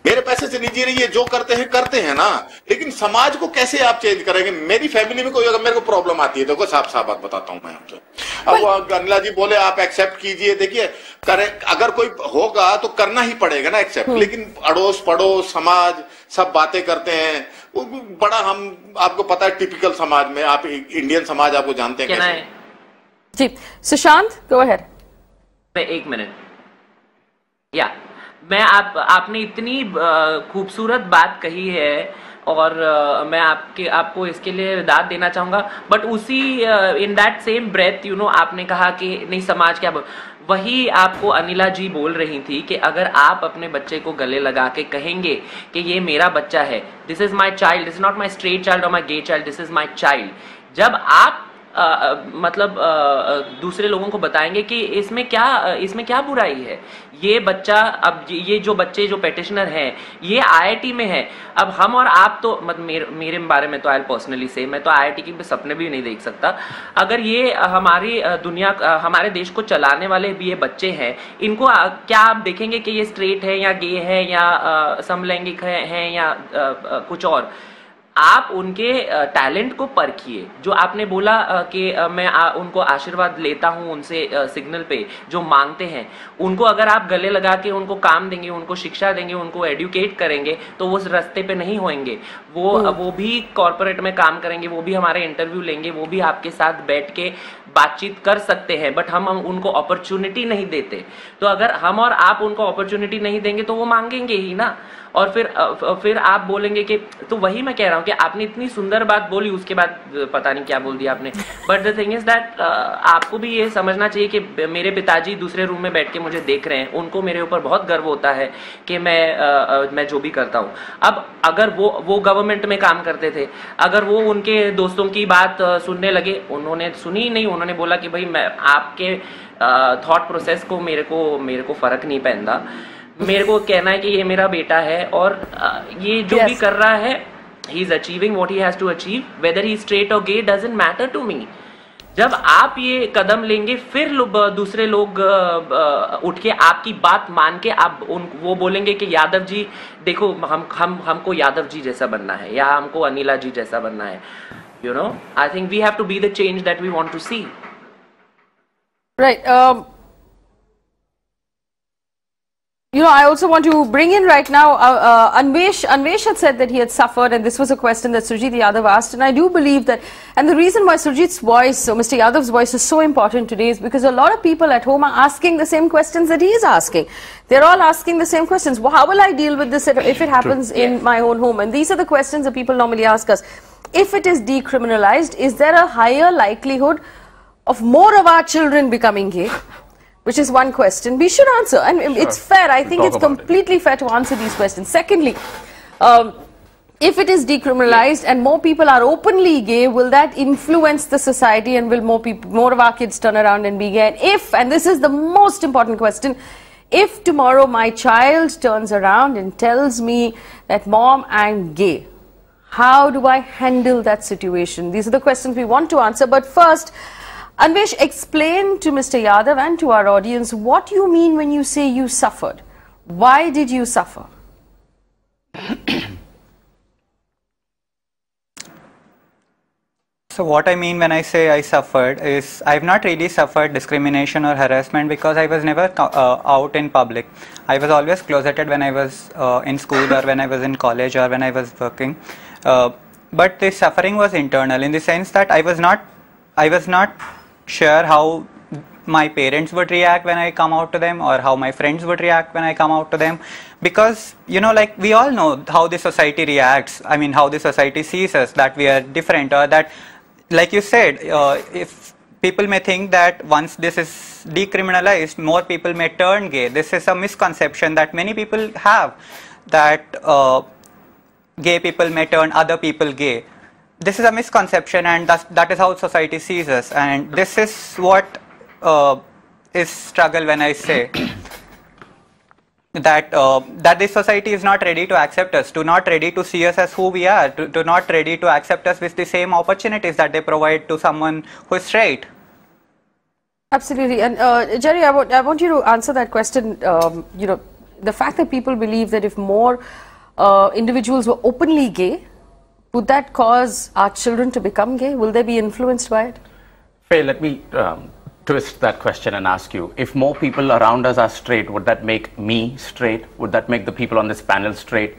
मेरे पैसे से नहीं जी रही है. जो करते हैं करते हैं ना, लेकिन समाज को कैसे आप चेंज करेंगे. मेरी फैमिली में कोई अगर मेरे को प्रॉब्लम आती है, देखो साफ साफ बात बताता हूं मैं आपको. अब अनिला जी बोले आप एक्सेप्ट कीजिए, देखिए करें, अगर कोई होगा तो करना ही पड़ेगा ना एक्सेप्ट. लेकिन अड़ोस पड़ोस समाज सब बातें करते हैं. बड़ा हम आपको पता है टिपिकल समाज में, आप इंडियन समाज आपको जानते हैं कैसे. Ji Sushant, go ahead. एक मिनट. या मैं आप आपने इतनी खूबसूरत बात कही है और मैं आपके आपको इसके लिए विदात देना चाहूँगा. बट उसी in that same breath you know आपने कहा कि नहीं समाज क्या, वही आपको अनिला जी बोल रही थी कि अगर आप अपने बच्चे को गले लगा के कहेंगे कि ये मेरा बच्चा है, this is my child, this is not my straight child और my gay child, this is my child. जब आप आ, आ, मतलब आ, आ, दूसरे लोगों को बताएंगे कि इसमें क्या इसमें क्या बुराई है, ये बच्चा, अब ये जो बच्चे जो पेटिशनर हैं ये आई आई टी में है. अब हम और आप तो मत, मेर, मेरे बारे में तो आई पर्सनली से मैं तो आई आई टी के सपने भी नहीं देख सकता. अगर ये हमारी दुनिया, हमारे देश को चलाने वाले भी ये बच्चे हैं, इनको क्या आप देखेंगे कि ये स्ट्रेट है या गे है या समलैंगिक है या आ, आ, कुछ और. आप उनके टैलेंट को परखिए. जो आपने बोला कि मैं उनको आशीर्वाद लेता हूँ उनसे सिग्नल पे जो मांगते हैं, उनको अगर आप गले लगा के उनको काम देंगे, उनको शिक्षा देंगे, उनको एडुकेट करेंगे तो वो रास्ते पे नहीं होंगे. वो वो भी कॉर्पोरेट में काम करेंगे, वो भी हमारे इंटरव्यू लेंगे, वो भी आपके साथ बैठ के बातचीत कर सकते हैं. बट हम, हम उनको अपॉर्चुनिटी नहीं देते. तो अगर हम और आप उनको अपॉर्चुनिटी नहीं देंगे तो वो मांगेंगे ही ना. और फिर फिर आप बोलेंगे कि, तो वही मैं कह रहा हूँ कि आपने इतनी सुंदर बात बोली, उसके बाद पता नहीं क्या बोल दिया आपने. But the thing is that आपको भी ये समझना चाहिए कि मेरे पिताजी दूसरे रूम में बैठ के मुझे देख रहे हैं, उनको मेरे ऊपर बहुत गर्व होता है कि मैं uh, मैं जो भी करता हूँ. अब अगर वो वो गवर्नमेंट में काम करते थे, अगर वो उनके दोस्तों की बात सुनने लगे, उन्होंने सुनी नहीं, उन्होंने बोला कि भाई मैं आपके थॉट प्रोसेस को मेरे को मेरे को फ़र्क नहीं पैंदा, मेरे को कहना है कि ये मेरा बेटा है और ये जो yes. भी कर रहा है, he is achieving what he has to achieve, whether he is straight or gay doesn't matter to me. जब आप ये कदम लेंगे फिर लोग, दूसरे लोग उठ के आपकी बात मान के आप उन वो बोलेंगे कि यादव जी देखो, हम हम हमको यादव जी जैसा बनना है या हमको अनिला जी जैसा बनना है. You know I think we have to be the change that we want to see, right. You know, I also want to bring in right now, uh, uh, Anvesh, Anvesh had said that he had suffered, and this was a question that Surjit Yadav asked, and I do believe that, and the reason why Surjit's voice, so Mister Yadav's voice is so important today is because a lot of people at home are asking the same questions that he is asking. They're all asking the same questions. Well, how will I deal with this if it happens True. in yes. my own home? And these are the questions that people normally ask us. If it is decriminalized, is there a higher likelihood of more of our children becoming gay? Which is one question we should answer, and sure. it's fair. I think we'll it's completely it. fair to answer these questions. Secondly, um, if it is decriminalized yeah. and more people are openly gay, will that influence the society, and will more people, more of our kids turn around and be gay? And if, and this is the most important question, if tomorrow my child turns around and tells me that mom, I'm gay, how do I handle that situation? These are the questions we want to answer, but first, Anvesh, explain to Mister Yadav and to our audience what you mean when you say you suffered. Why did you suffer? So what I mean when I say I suffered is I have not really suffered discrimination or harassment because I was never uh, out in public. I was always closeted when I was uh, in school or when I was in college or when I was working. Uh, but the suffering was internal in the sense that I was not, I was not sure how my parents would react when I come out to them or how my friends would react when I come out to them. Because, you know, like we all know how the society reacts. I mean, how the society sees us, that we are different or that... Like you said, uh, if people may think that once this is decriminalized, more people may turn gay. This is a misconception that many people have, that uh, gay people may turn other people gay. This is a misconception, and that's, that is how society sees us. And this is what uh, is struggle when I say that uh, that this society is not ready to accept us, to not ready to see us as who we are, to, to not ready to accept us with the same opportunities that they provide to someone who is straight. Absolutely. And uh, Jerry, I, I want you to answer that question. Um, you know, the fact that people believe that if more uh, individuals were openly gay, would that cause our children to become gay? Will they be influenced by it? Faye, let me... Um twist that question and ask you, if more people around us are straight, would that make me straight? Would that make the people on this panel straight?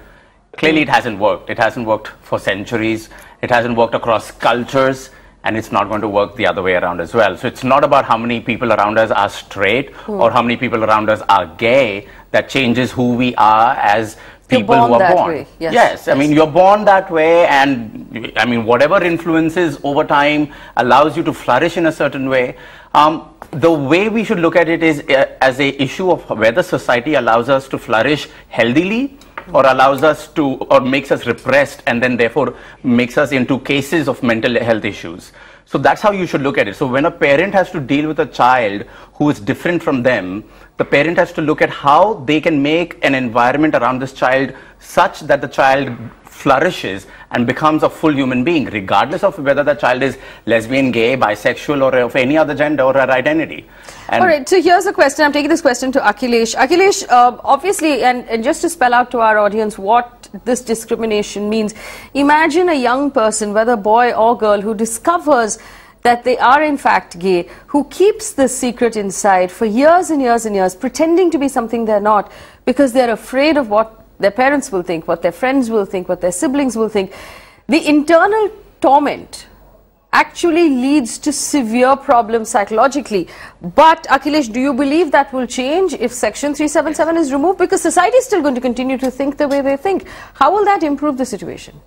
Clearly it hasn't worked. It hasn't worked for centuries. It hasn't worked across cultures, and it's not going to work the other way around as well. So it's not about how many people around us are straight mm. or how many people around us are gay that changes who we are as people who are born. Yes. Yes, yes, I mean, you're born that way, and I mean, whatever influences over time allows you to flourish in a certain way. Um, the way we should look at it is uh, as a issue of whether society allows us to flourish healthily or allows us to, or makes us repressed and then therefore makes us into cases of mental health issues. So that's how you should look at it. So when a parent has to deal with a child who is different from them, the parent has to look at how they can make an environment around this child such that the child flourishes and becomes a full human being, regardless of whether the child is lesbian, gay, bisexual, or of any other gender or her identity. And all right, so here's a question. I'm taking this question to Akhilesh. Akhilesh, uh, obviously, and, and just to spell out to our audience what this discrimination means, imagine a young person, whether boy or girl, who discovers that they are in fact gay, who keeps this secret inside for years and years and years, pretending to be something they're not, because they're afraid of what their parents will think, what their friends will think, what their siblings will think. The internal torment actually leads to severe problems psychologically. But Akhilesh, do you believe that will change if Section three seventy-seven is removed? Because society is still going to continue to think the way they think. How will that improve the situation?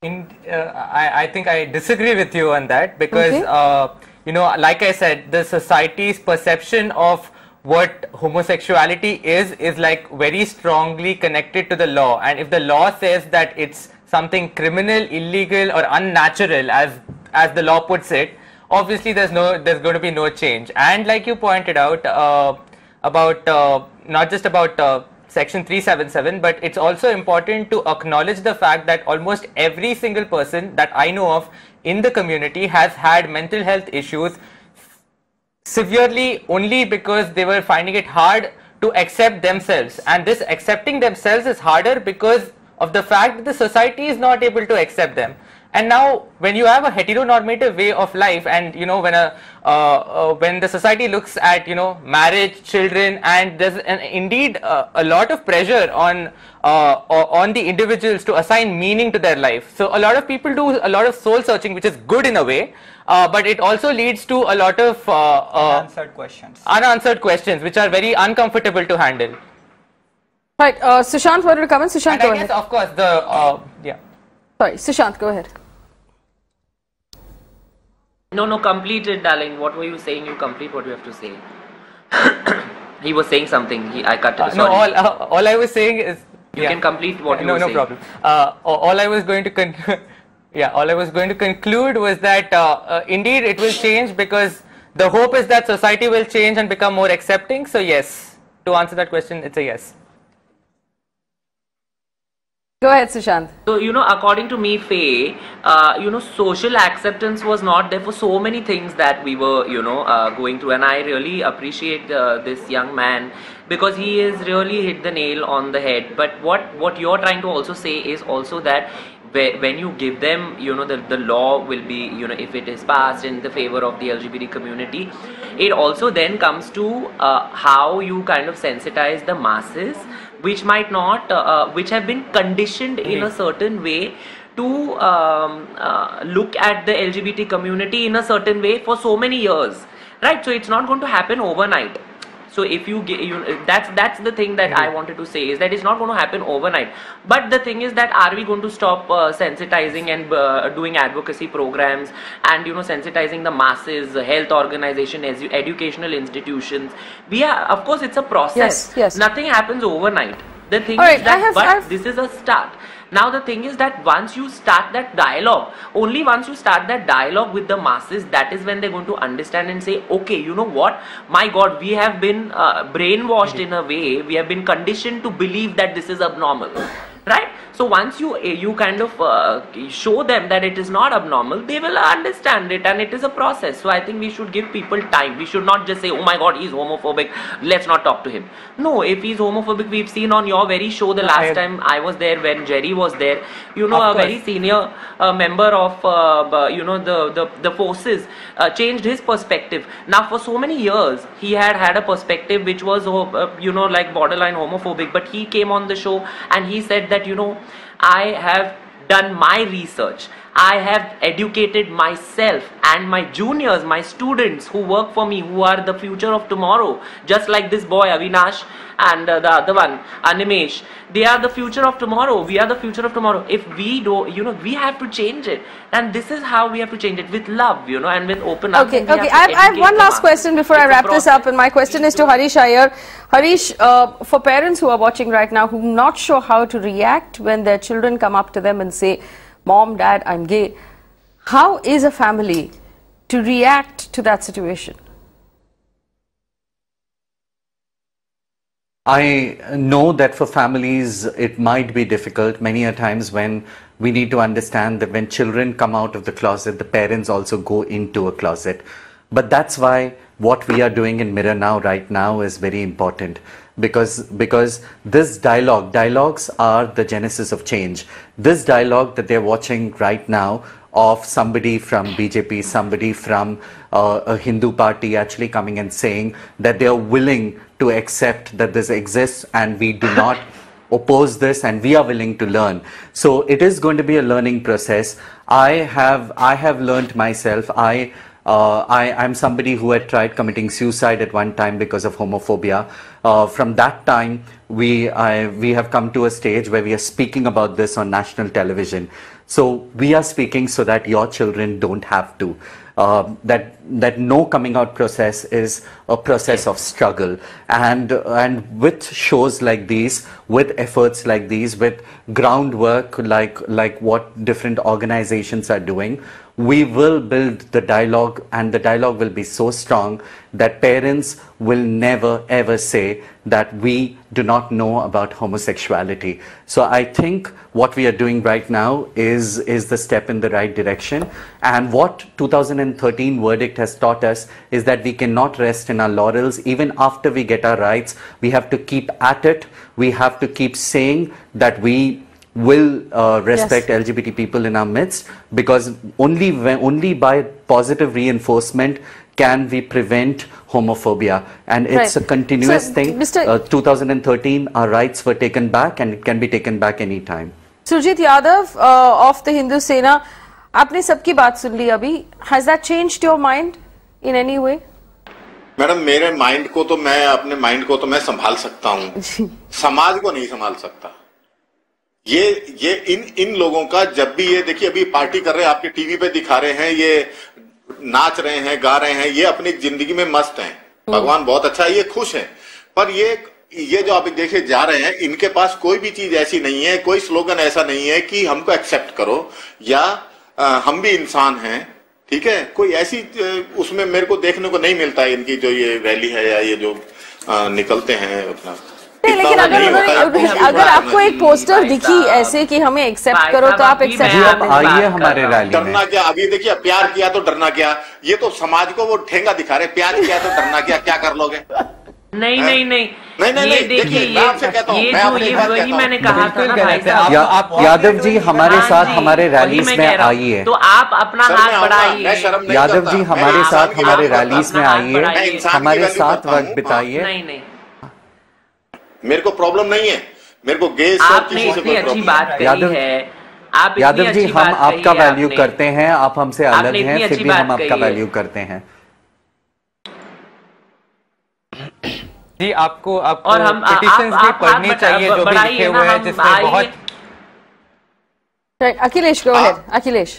In, uh, I, I think I disagree with you on that because, okay. uh, you know, like I said, the society's perception of what homosexuality is is like very strongly connected to the law, and if the law says that it's something criminal, illegal or unnatural, as as the law puts it, obviously there's no there's going to be no change. And like you pointed out uh, about uh, not just about uh, Section three seventy-seven, but it's also important to acknowledge the fact that almost every single person that I know of in the community has had mental health issues severely only because they were finding it hard to accept themselves, and this accepting themselves is harder because of the fact that the society is not able to accept them. And now when you have a heteronormative way of life, and you know, when a uh, uh, when the society looks at, you know, marriage, children, and there's an, indeed uh, a lot of pressure on uh, on the individuals to assign meaning to their life, so a lot of people do a lot of soul searching, which is good in a way. Uh, but it also leads to a lot of uh, uh, unanswered questions. Unanswered questions, which are very uncomfortable to handle. Right, uh, Sushant wanted to come in. Sushant, and go I guess, ahead. Of course, the uh, yeah. Sorry, Sushant, go ahead. No, no, complete it, darling. What were you saying? You complete what you have to say. He was saying something. He, I cut it. Uh, no, all uh, all I was saying is you yeah. can complete what you no, were no saying. No, no problem. Uh, all I was going to con Yeah, all I was going to conclude was that uh, uh, indeed it will change, because the hope is that society will change and become more accepting. So yes, to answer that question, it's a yes. Go ahead, Sushant. So, you know, according to me, Faye, uh, you know, social acceptance was not there for so many things that we were, you know, uh, going through. And I really appreciate uh, this young man, because he has really hit the nail on the head. But what, what you're trying to also say is also that when you give them, you know, the, the law will be, you know, if it is passed in the favor of the L G B T community, it also then comes to uh, how you kind of sensitize the masses, which might not, uh, which have been conditioned mm-hmm. in a certain way to um, uh, look at the L G B T community in a certain way for so many years, right? So it's not going to happen overnight. So if you, you that's that's the thing that mm-hmm. I wanted to say, is that it's not going to happen overnight. But the thing is that are we going to stop uh, sensitizing and uh, doing advocacy programs and, you know, sensitizing the masses, health organization, edu educational institutions? We are, of course, it's a process. Yes, yes. Nothing happens overnight. The thing All is right, that, have, but I've... this is a start. Now the thing is that once you start that dialogue, only once you start that dialogue with the masses, that is when they're going to understand and say, okay, you know what, my God, we have been uh, brainwashed in a way, we have been conditioned to believe that this is abnormal, right? So once you, you kind of uh, show them that it is not abnormal, they will understand it, and it is a process. So I think we should give people time. We should not just say, oh my God, he's homophobic, let's not talk to him. No, if he's homophobic, we've seen on your very show the no, last I time I was there when Jerry was was there, you know, a very senior uh, member of uh, you know the the, the forces uh, changed his perspective. Now for so many years he had had a perspective which was uh, you know, like borderline homophobic, but he came on the show and he said that, you know, I have done my research, I have educated myself, and my juniors, my students who work for me, who are the future of tomorrow, just like this boy Avnish and uh, the other one Animesh, they are the future of tomorrow, we are the future of tomorrow. If we do, you know, we have to change it, and this is how we have to change it, with love, you know, and with open up. Okay, okay, I have, I have one last question before I wrap this up, and my question is to Harish Iyer. Harish, uh, for parents who are watching right now, who are not sure how to react when their children come up to them and say, Mom, Dad, I'm gay, how is a family to react to that situation? I know that for families it might be difficult many a times, when we need to understand that when children come out of the closet, the parents also go into a closet. But that's why what we are doing in Mirror Now right now is very important. Because, because this dialogue, dialogues are the genesis of change. This dialogue that they're watching right now of somebody from B J P, somebody from uh, a Hindu party actually coming and saying that they are willing to accept that this exists and we do not oppose this and we are willing to learn. So it is going to be a learning process. I have, I have learned myself. I, Uh, I, I'm somebody who had tried committing suicide at one time because of homophobia. Uh, from that time, we, I, we have come to a stage where we are speaking about this on national television. So we are speaking so that your children don't have to. Uh, that, that no coming out process is a process of struggle. And, and with shows like these, with efforts like these, with groundwork like, like what different organizations are doing, we will build the dialogue, and the dialogue will be so strong that parents will never ever say that we do not know about homosexuality. So I think what we are doing right now is, is the step in the right direction. And what two thousand thirteen verdict has taught us is that we cannot rest in our laurels. Even after we get our rights, we have to keep at it. We have to keep saying that we will uh, respect yes. L G B T people in our midst, because only when, only by positive reinforcement can we prevent homophobia, and it's right. a continuous so, thing. Mister Uh, two thousand thirteen, our rights were taken back, and it can be taken back any time. Surjit Yadav uh, of the Hindu Sena, आपने सबकी बात सुन ली अभी. Has that changed your mind in any way? Madam, मेरे mind को तो मैं अपने mind को तो मैं संभाल सकता हूँ, समाज को नहीं संभाल सकता. ये ये इन इन लोगों का जब भी ये देखिए अभी पार्टी कर रहे हैं, आपके टीवी पे दिखा रहे हैं, ये नाच रहे हैं, गा रहे हैं, ये अपनी जिंदगी में मस्त हैं, भगवान बहुत अच्छा है, ये खुश हैं. पर ये ये जो आप देखे जा रहे हैं, इनके पास कोई भी चीज ऐसी नहीं है, कोई स्लोगन ऐसा नहीं है कि हमको एक्सेप्ट करो या आ, हम भी इंसान हैं, ठीक है. कोई ऐसी उसमें मेरे को देखने को नहीं मिलता है, इनकी जो ये रैली है या ये जो आ, निकलते हैं अपना. नहीं, लेकिन अगर उन्होंने अगर आपको एक पोस्टर दिखी ऐसे कि हमें एक्सेप्ट करो तो आप एक्सेप्ट आइए हमारे रैली में। डरना क्या? अभी देखिए, प्यार किया तो डरना क्या, ये तो समाज को वो ठेंगा दिखा रहे, प्यार किया तो डरना क्या, क्या कर लोगे? नहीं नहीं नहीं नहीं नहीं देखिए, मैं आपसे कहता हूँ, मैं आपसे वही मैंने कहा था ना भाई साहब, आप यादव जी हमारे साथ हमारे रैलीज में आइए तो आप अपना हाथ बढ़ाइए। यादव जी हमारे साथ हमारे रैलीज में आइए, हमारे साथ वक्त बिताइए। नहीं नहीं, मेरे को प्रॉब्लम नहीं है, मेरे को गेस आपने इतनी अच्छी बात कही है। आप यादव जी, हम आपका वैल्यू करते हैं, आप हमसे अलग हैं फिर भी हम आपका वैल्यू करते हैं जी। आपको आपको और हम पिटिशंस भी पढ़नी चाहिए जो भी लिखे हुए हैं जिसमें बहुत। Akhilesh go ahead, Akhilesh.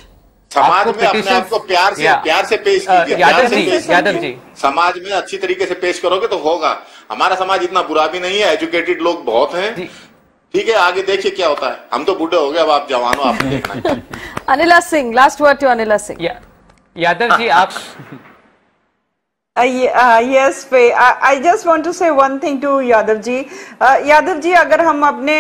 समाज में अपने आप को प्यार से प्यार से पेश कीजिए। यादव जी, यादव जी, समाज में अच्छी तरीके से पेश करोगे तो होगा। हमारा समाज इतना बुरा भी नहीं है, एजुकेटेड लोग बहुत हैं, ठीक है। आगे देखिए क्या होता है, हम तो बूढ़े हो गए, अब आप जवान हो, आपने देखना। Anila Singh, last word to Anila Singh. Yadav ji आप। Uh, yeah, uh, yes, Faye. I, I just want to say one thing to Yadav ji. Uh, Yadav ji, अगर हम अपने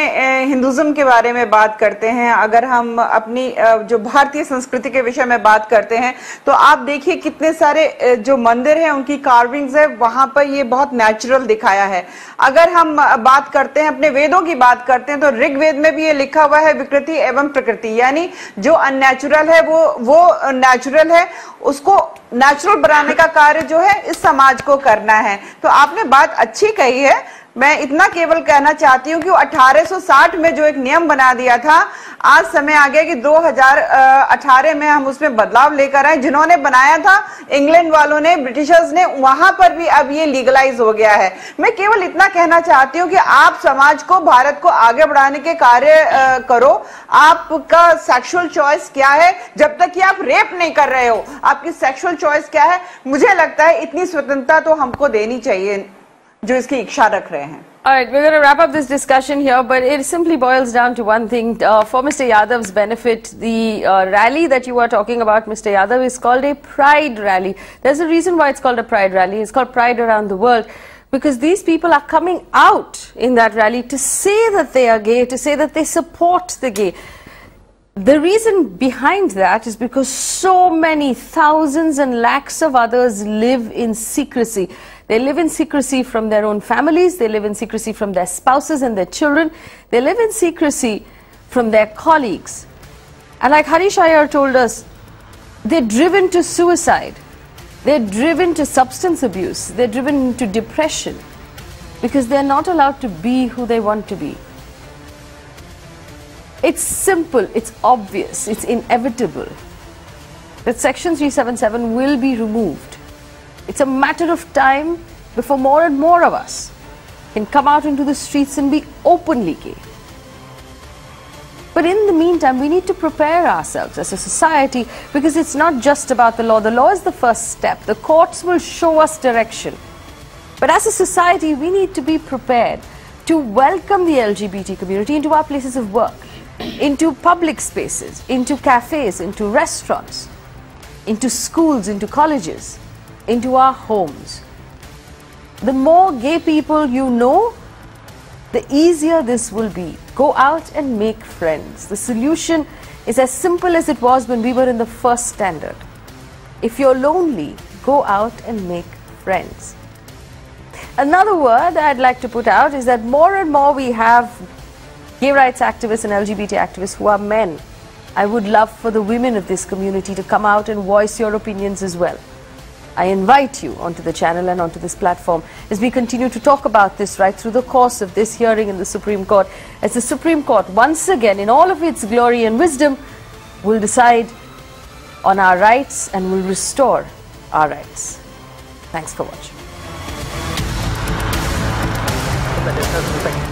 हिंदुज़म के बारे में बात करते हैं, अगर हम अपनी जो भारतीय संस्कृति के विषय में बात करते हैं, तो आप देखिए कितने सारे जो मंदिर हैं उनकी कार्विंग्स है, वहाँ पर ये बहुत नेचुरल दिखाया है। अगर हम बात करते हैं अपने वेदों की बात करते हैं तो ऋग्वेद में भी ये लिखा हुआ है विकृति एवं प्रकृति, यानी जो अननेचुरल है वो वो नेचुरल है, उसको नेचुरल बनाने का कार्य जो है इस समाज को करना है। तो आपने बात अच्छी कही है, मैं इतना केवल कहना चाहती हूँ कि अठारह सौ साठ में जो एक नियम बना दिया था, आज समय आ गया कि दो हज़ार अठारह में हम उसमें बदलाव लेकर आए। जिन्होंने बनाया था इंग्लैंड वालों ने, ब्रिटिशर्स ने, वहां पर भी अब ये लीगलाइज हो गया है। मैं केवल इतना कहना चाहती हूँ कि आप समाज को, भारत को आगे बढ़ाने के कार्य करो। आपका सेक्सुअल चॉइस क्या है, जब तक कि आप रेप नहीं कर रहे हो आपकी सेक्सुअल चॉइस क्या है, मुझे लगता है इतनी स्वतंत्रता तो हमको देनी चाहिए जो इसकी इच्छा रख रहे हैं। Alright, we're going to wrap up this discussion here, but it simply boils down to one thing. Uh, for Mister Yadav's benefit, the uh, rally that you were talking about, Mister Yadav, is called a pride rally. There's a reason why it's called a pride rally. It's called Pride Around the World, because these people are coming out in that rally to say that they are gay, to say that they support the gay. The reason behind that is because so many thousands and lakhs of others live in secrecy. They live in secrecy from their own families, they live in secrecy from their spouses and their children, they live in secrecy from their colleagues. And like Harish Iyer told us, they're driven to suicide, they're driven to substance abuse, they're driven to depression, because they're not allowed to be who they want to be. It's simple, it's obvious, it's inevitable that Section three seventy-seven will be removed. It's a matter of time before more and more of us can come out into the streets and be openly gay. But in the meantime, we need to prepare ourselves as a society, because it's not just about the law. The law is the first step. The courts will show us direction. But as a society, we need to be prepared to welcome the L G B T community into our places of work, into public spaces, into cafes, into restaurants, into schools, into colleges, into our homes. The more gay people you know, the easier this will be. Go out and make friends. The solution is as simple as it was when we were in the first standard. If you're lonely, go out and make friends. Another word I'd like to put out is that more and more we have gay rights activists and L G B T activists who are men. I would love for the women of this community to come out and voice your opinions as well. I invite you onto the channel and onto this platform as we continue to talk about this right through the course of this hearing in the Supreme Court, as the Supreme Court once again in all of its glory and wisdom will decide on our rights and will restore our rights. Thanks for watching.